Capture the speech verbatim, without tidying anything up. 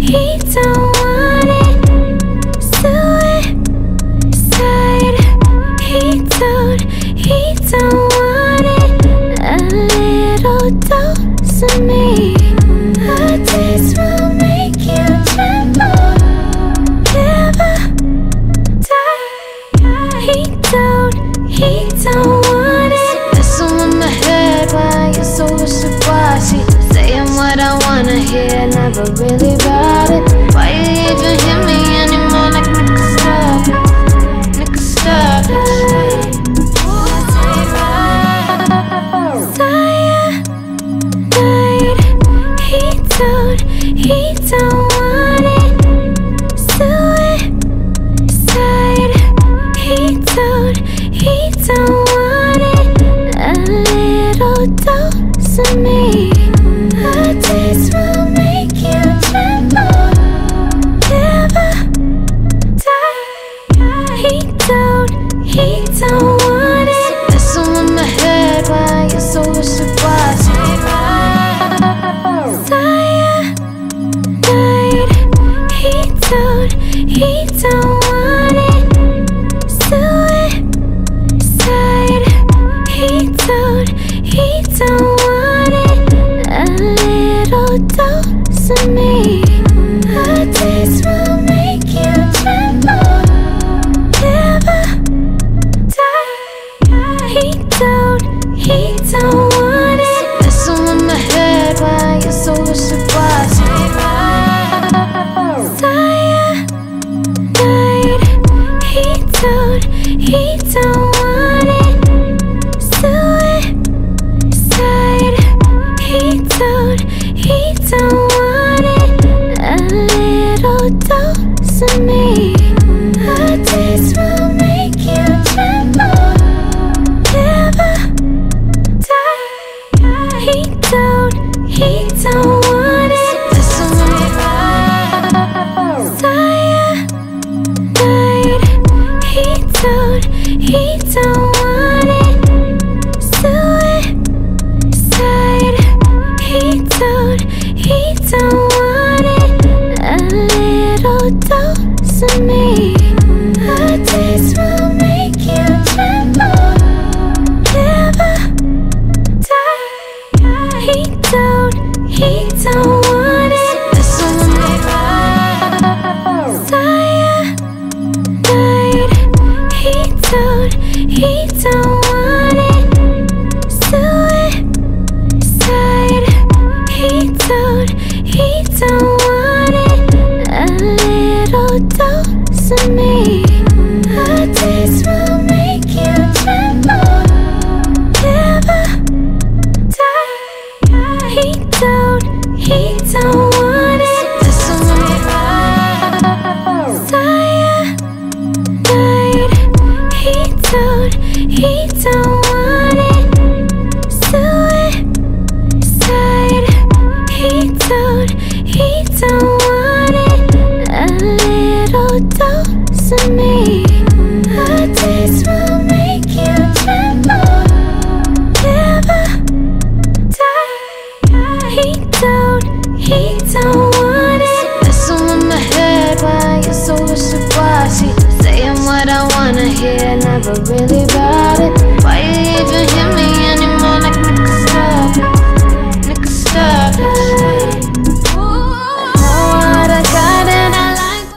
He don't want it, suicide. He don't, he don't want it. A little dose of me, a taste will make you tremble. Never die. He don't, he don't want it. That's all in my head, why you're so wishy-washy, saying what I wanna hear, never really bought it. Why you even hear me anymore? Like, nigga, stop it, nigga, stop it. Cyanide. He don't, he don't want it. Suicide. He don't, he don't want it. A little dose of me, a taste will make you tremble. Never die. He don't, he don't want it. That's all in my head, why you're so wishy-washy. Cyanide. He don't, he don't want it. Suicide. He don't, he don't want it. A little dose of me, a taste will make you tremble. Never die. He don't, he don't want it. That's all in my head, why you're so wishy-washy. Cyanide. He don't, he don't want it. Suicide. He don't, he don't want it. A little dose of me, a taste will make you tremble. Never die. He don't, he don't want it. Cyanide. He don't, he don't want it. Suicide. He don't, he don't want it. A little dose of me, a taste will make you tremble. Never die. He don't, he don't want it. Cyanide. He don't, he don't want it. Suicide. He don't, he don't want it. A little dose of me, a taste will make you tremble. Never die. He don't, he don't want it. Cyanide. He don't, he don't want it. Suicide. He don't, he don't want it. A little dose of me, a taste will make you tremble. Never die. He don't, he don't want it. That's all in my head, why you're so wishy-washy, saying what I wanna hear, never really